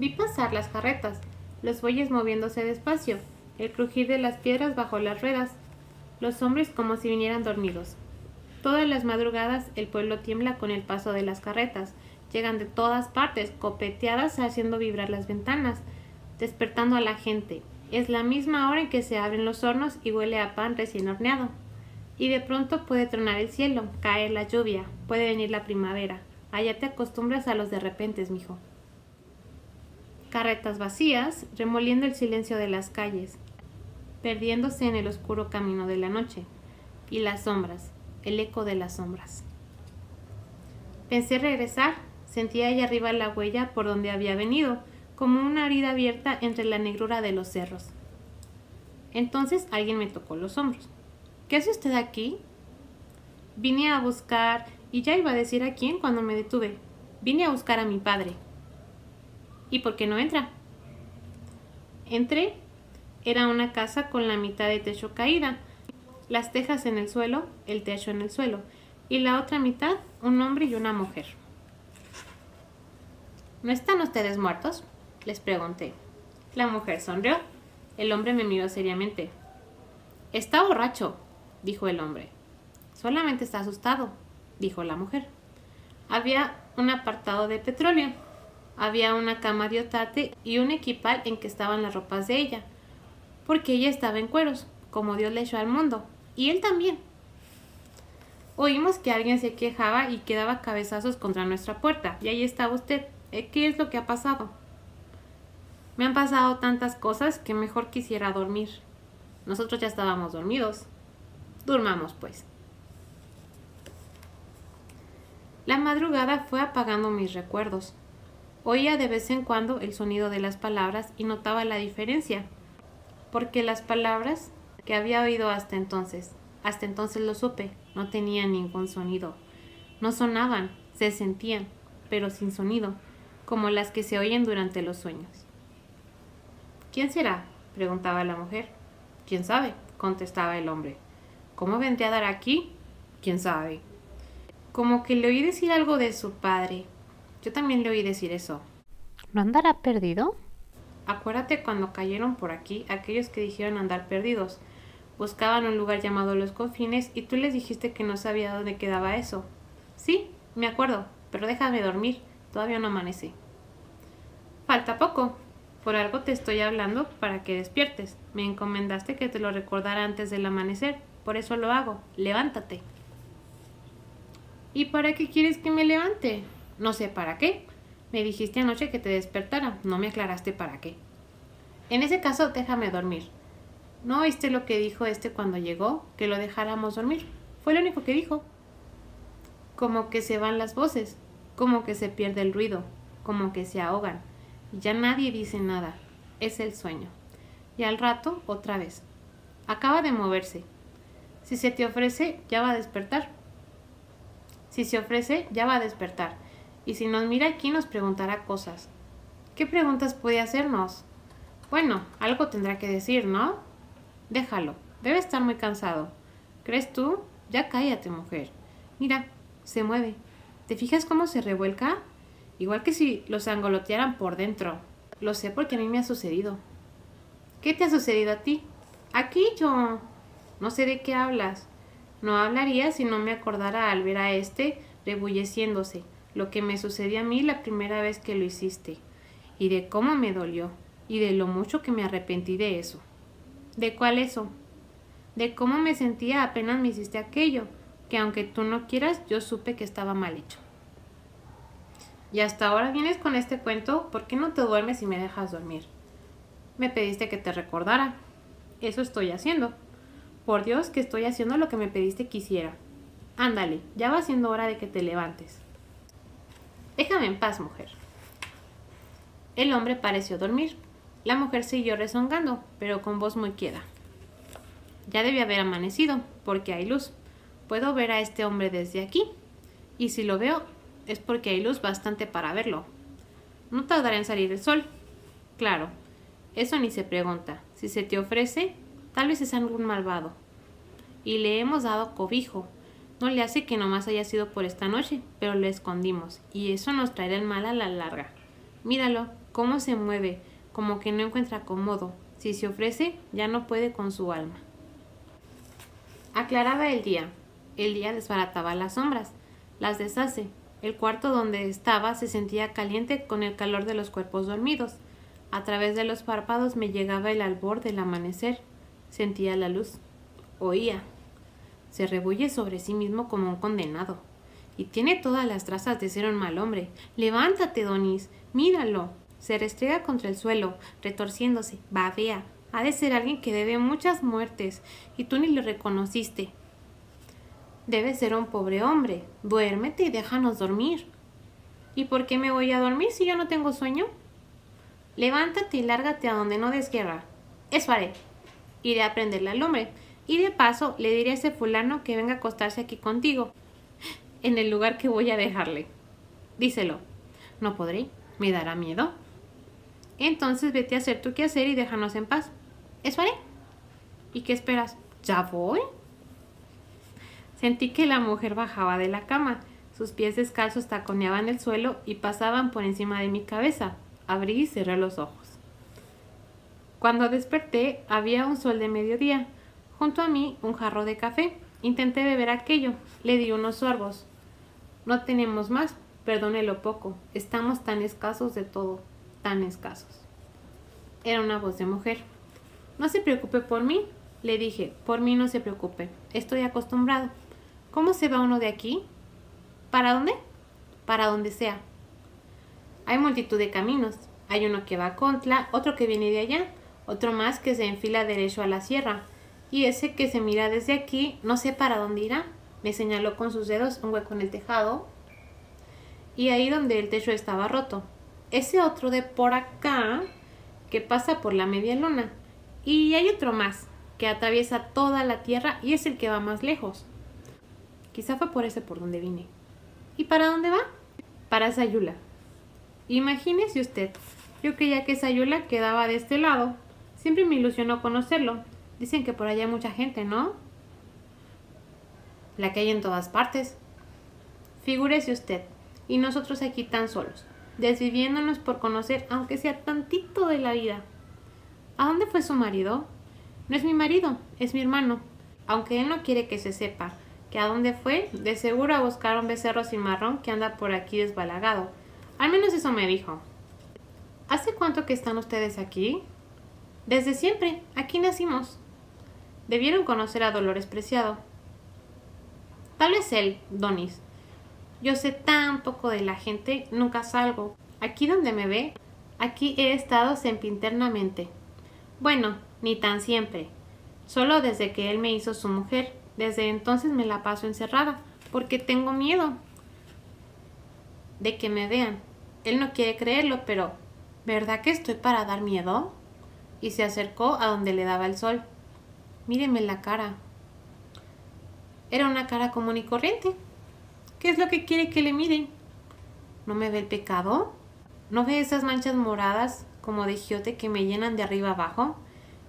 Vi pasar las carretas, los bueyes moviéndose despacio, el crujir de las piedras bajo las ruedas, los hombres como si vinieran dormidos. Todas las madrugadas el pueblo tiembla con el paso de las carretas. Llegan de todas partes, copeteadas, haciendo vibrar las ventanas, despertando a la gente. Es la misma hora en que se abren los hornos y huele a pan recién horneado. Y de pronto puede tronar el cielo, caer la lluvia, puede venir la primavera. Allá te acostumbras a los de repentes, mijo. Carretas vacías, remoliendo el silencio de las calles, perdiéndose en el oscuro camino de la noche. Y las sombras, el eco de las sombras. Pensé regresar, sentía allá arriba la huella por donde había venido, como una herida abierta entre la negrura de los cerros. Entonces alguien me tocó los hombros. ¿Qué hace usted aquí? Vine a buscar, y ya iba a decir a quién cuando me detuve. Vine a buscar a mi padre. ¿Y por qué no entra? Entré. Era una casa con la mitad de techo caída, las tejas en el suelo, el techo en el suelo, y la otra mitad, un hombre y una mujer. ¿No están ustedes muertos?, les pregunté. La mujer sonrió. El hombre me miró seriamente. Está borracho, dijo el hombre. Solamente está asustado, dijo la mujer. Había un apartado de petróleo. Había una cama de otate y un equipal en que estaban las ropas de ella, porque ella estaba en cueros, como Dios le echó al mundo, y él también. Oímos que alguien se quejaba y que daba cabezazos contra nuestra puerta. Y ahí estaba usted. ¿Qué es lo que ha pasado? Me han pasado tantas cosas que mejor quisiera dormir. Nosotros ya estábamos dormidos. Durmamos, pues. La madrugada fue apagando mis recuerdos. Oía de vez en cuando el sonido de las palabras y notaba la diferencia, porque las palabras que había oído hasta entonces lo supe, no tenían ningún sonido. No sonaban, se sentían, pero sin sonido, como las que se oyen durante los sueños. ¿Quién será?, preguntaba la mujer. ¿Quién sabe?, contestaba el hombre. ¿Cómo vendría a dar aquí? ¿Quién sabe? Como que le oí decir algo de su padre. Yo también le oí decir eso. ¿No andará perdido? Acuérdate cuando cayeron por aquí aquellos que dijeron andar perdidos. Buscaban un lugar llamado Los Confines y tú les dijiste que no sabía dónde quedaba eso. Sí, me acuerdo, pero déjame dormir, todavía no amanece. Falta poco, por algo te estoy hablando para que despiertes. Me encomendaste que te lo recordara antes del amanecer, por eso lo hago. Levántate. ¿Y para qué quieres que me levante? No sé para qué. Me dijiste anoche que te despertara, no me aclaraste para qué. En ese caso, déjame dormir. ¿No oíste lo que dijo cuando llegó? Que lo dejáramos dormir. Fue lo único que dijo. Como que se van las voces, como que se pierde el ruido, como que se ahogan. Ya nadie dice nada. Es el sueño. Y al rato, otra vez. Acaba de moverse. Si se te ofrece, ya va a despertar. Si se ofrece, ya va a despertar. Y si nos mira aquí, nos preguntará cosas. ¿Qué preguntas puede hacernos? Bueno, algo tendrá que decir, ¿no? Déjalo, debe estar muy cansado. ¿Crees tú? Ya cállate, mujer. Mira, se mueve. ¿Te fijas cómo se revuelca? Igual que si los angolotearan por dentro. Lo sé porque a mí me ha sucedido. ¿Qué te ha sucedido a ti? Aquí yo. No sé de qué hablas. No hablaría si no me acordara al ver a rebulleciéndose. Lo que me sucedió a mí la primera vez que lo hiciste. Y de cómo me dolió. Y de lo mucho que me arrepentí de eso. ¿De cuál eso? De cómo me sentía apenas me hiciste aquello, que aunque tú no quieras, yo supe que estaba mal hecho. Y hasta ahora vienes con este cuento, ¿por qué no te duermes y me dejas dormir? Me pediste que te recordara. Eso estoy haciendo. Por Dios que estoy haciendo lo que me pediste que hiciera. Ándale, ya va siendo hora de que te levantes. Déjame en paz, mujer. El hombre pareció dormir. La mujer siguió rezongando, pero con voz muy quieta. Ya debe haber amanecido, porque hay luz. Puedo ver a hombre desde aquí, y si lo veo es porque hay luz bastante para verlo. No tardará en salir el sol. Claro, eso ni se pregunta. Si se te ofrece, tal vez es algún malvado. Y le hemos dado cobijo. No le hace que nomás haya sido por esta noche, pero lo escondimos, y eso nos traerá el mal a la larga. Míralo. cómo se mueve, como que no encuentra acomodo. Si se ofrece, ya no puede con su alma. Aclaraba el día. El día desbarataba las sombras, las deshace. El cuarto donde estaba se sentía caliente con el calor de los cuerpos dormidos. A través de los párpados me llegaba el albor del amanecer. Sentía la luz. Oía. Se rebulle sobre sí mismo como un condenado. Y tiene todas las trazas de ser un mal hombre. ¡Levántate, Donis! ¡Míralo! Se restrega contra el suelo, retorciéndose. Babea. Ha de ser alguien que debe muchas muertes. Y tú ni lo reconociste. Debe ser un pobre hombre. Duérmete y déjanos dormir. ¿Y por qué me voy a dormir si yo no tengo sueño? Levántate y lárgate a donde no des guerra. Eso haré. Iré a prender la lumbre. Y de paso le diré a ese fulano que venga a acostarse aquí contigo, en el lugar que voy a dejarle. Díselo. No podré. ¿Me dará miedo? Entonces vete a hacer tu quehacer y déjanos en paz. Eso haré. ¿Y qué esperas? ¿Ya voy? Sentí que la mujer bajaba de la cama. Sus pies descalzos taconeaban el suelo y pasaban por encima de mi cabeza. Abrí y cerré los ojos. Cuando desperté, había un sol de mediodía. Junto a mí, un jarro de café. Intenté beber aquello. Le di unos sorbos. No tenemos más. Perdone lo poco. Estamos tan escasos de todo. Tan escasos. Era una voz de mujer. No se preocupe por mí. Le dije. Por mí no se preocupe. Estoy acostumbrado. ¿Cómo se va uno de aquí? ¿Para dónde? Para donde sea. Hay multitud de caminos. Hay uno que va a Contla, otro que viene de allá, otro más que se enfila derecho a la sierra, y ese que se mira desde aquí, no sé para dónde irá. Me señaló con sus dedos un hueco en el tejado, y ahí donde el techo estaba roto. Ese otro de por acá, que pasa por la media luna, y hay otro más, que atraviesa toda la tierra y es el que va más lejos. Quizá fue por ese por donde vine. ¿Y para dónde va? Para Sayula. Imagínese usted, yo creía que Sayula quedaba de este lado. Siempre me ilusionó conocerlo. Dicen que por allá hay mucha gente, ¿no? La que hay en todas partes. Figúrese usted, y nosotros aquí tan solos, desviviéndonos por conocer aunque sea tantito de la vida. ¿A dónde fue su marido? No es mi marido, es mi hermano. Aunque él no quiere que se sepa que a dónde fue, de seguro a buscar un becerro cimarrón que anda por aquí desbalagado. Al menos eso me dijo. ¿Hace cuánto que están ustedes aquí? Desde siempre. Aquí nacimos. Debieron conocer a Dolores Preciado. Tal vez él, Donis. Yo sé tan poco de la gente, nunca salgo. Aquí donde me ve, aquí he estado sempiternamente. Bueno, ni tan siempre. Solo desde que él me hizo su mujer. Desde entonces me la paso encerrada, porque tengo miedo de que me vean. Él no quiere creerlo, pero ¿verdad que estoy para dar miedo? Y se acercó a donde le daba el sol. Míreme la cara. Era una cara común y corriente. ¿Qué es lo que quiere que le miren? ¿No me ve el pecado? ¿No ve esas manchas moradas como de giote que me llenan de arriba abajo?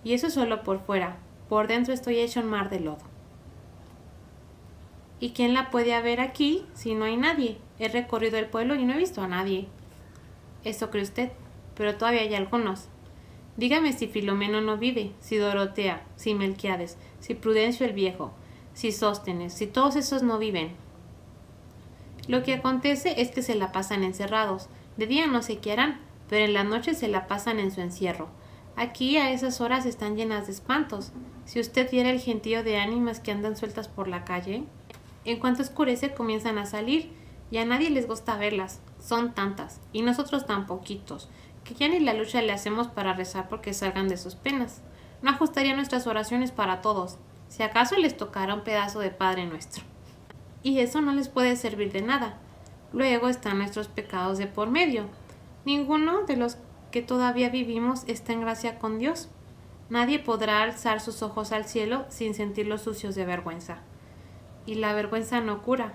Y eso solo por fuera. Por dentro estoy hecho un mar de lodo. ¿Y quién la puede haber aquí si no hay nadie? He recorrido el pueblo y no he visto a nadie. Eso cree usted, pero todavía hay algunos. Dígame si Filomeno no vive, si Dorotea, si Melquiades, si Prudencio el Viejo, si Sóstenes, si todos esos no viven. Lo que acontece es que se la pasan encerrados. De día no sé qué harán, pero en la noche se la pasan en su encierro. Aquí a esas horas están llenas de espantos. Si usted viera el gentío de ánimas que andan sueltas por la calle, en cuanto oscurece comienzan a salir. Y a nadie les gusta verlas, son tantas, y nosotros tan poquitos, que ya ni la lucha le hacemos para rezar porque salgan de sus penas. No ajustaría nuestras oraciones para todos, si acaso les tocara un pedazo de Padre Nuestro. Y eso no les puede servir de nada. Luego están nuestros pecados de por medio. Ninguno de los que todavía vivimos está en gracia con Dios. Nadie podrá alzar sus ojos al cielo sin sentirlos sucios de vergüenza. Y la vergüenza no cura.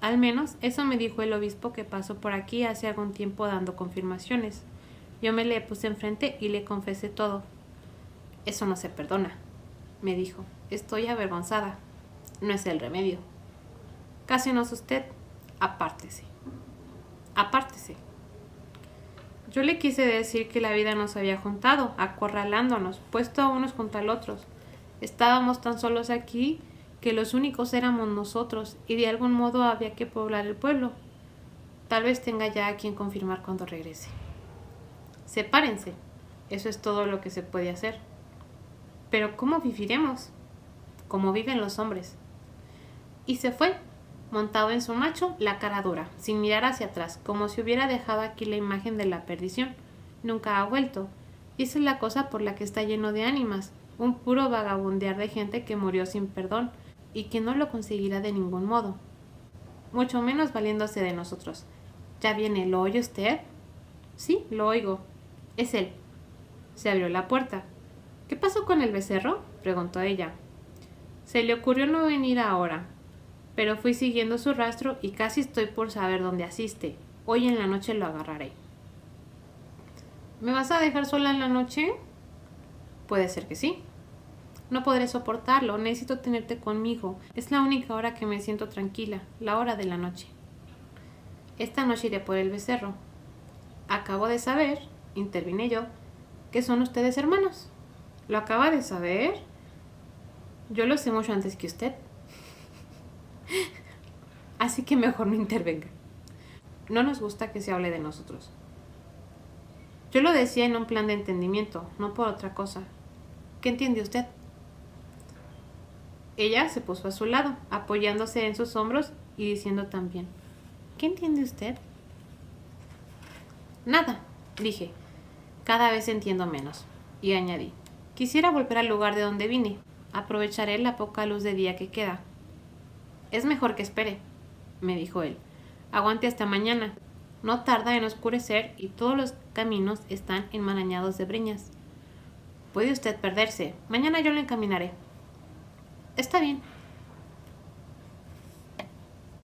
Al menos, eso me dijo el obispo que pasó por aquí hace algún tiempo dando confirmaciones. Yo me le puse enfrente y le confesé todo. Eso no se perdona, me dijo. Estoy avergonzada. No es el remedio. Cásenos usted. Apártese. Apártese. Yo le quise decir que la vida nos había juntado, acorralándonos, puesto a unos contra los otros. Estábamos tan solos aquí que los únicos éramos nosotros y de algún modo había que poblar el pueblo. Tal vez tenga ya a quien confirmar cuando regrese. Sepárense. Eso es todo lo que se puede hacer. Pero ¿cómo viviremos? Como viven los hombres. Y se fue, montado en su macho, la cara dura, sin mirar hacia atrás, como si hubiera dejado aquí la imagen de la perdición. Nunca ha vuelto. Y esa es la cosa por la que está lleno de ánimas, un puro vagabundear de gente que murió sin perdón y que no lo conseguirá de ningún modo. Mucho menos valiéndose de nosotros. ¿Ya viene? ¿Lo oye usted? Sí, lo oigo. Es él. Se abrió la puerta. ¿Qué pasó con el becerro? Preguntó ella. Se le ocurrió no venir ahora, pero fui siguiendo su rastro y casi estoy por saber dónde asiste. Hoy en la noche lo agarraré. ¿Me vas a dejar sola en la noche? Puede ser que sí. No podré soportarlo. Necesito tenerte conmigo. Es la única hora que me siento tranquila, la hora de la noche. Esta noche iré por el becerro. Acabo de saber, intervine yo, ¿qué son ustedes hermanos? ¿Lo acaba de saber? Yo lo sé mucho antes que usted. Así que mejor no intervenga. No nos gusta que se hable de nosotros. Yo lo decía en un plan de entendimiento, no por otra cosa. ¿Qué entiende usted? Ella se puso a su lado, apoyándose en sus hombros y diciendo también, ¿qué entiende usted? Nada, dije. Cada vez entiendo menos. Y añadí, quisiera volver al lugar de donde vine. Aprovecharé la poca luz de día que queda. Es mejor que espere, me dijo él. Aguante hasta mañana. No tarda en oscurecer y todos los caminos están enmarañados de breñas. Puede usted perderse. Mañana yo lo encaminaré. Está bien.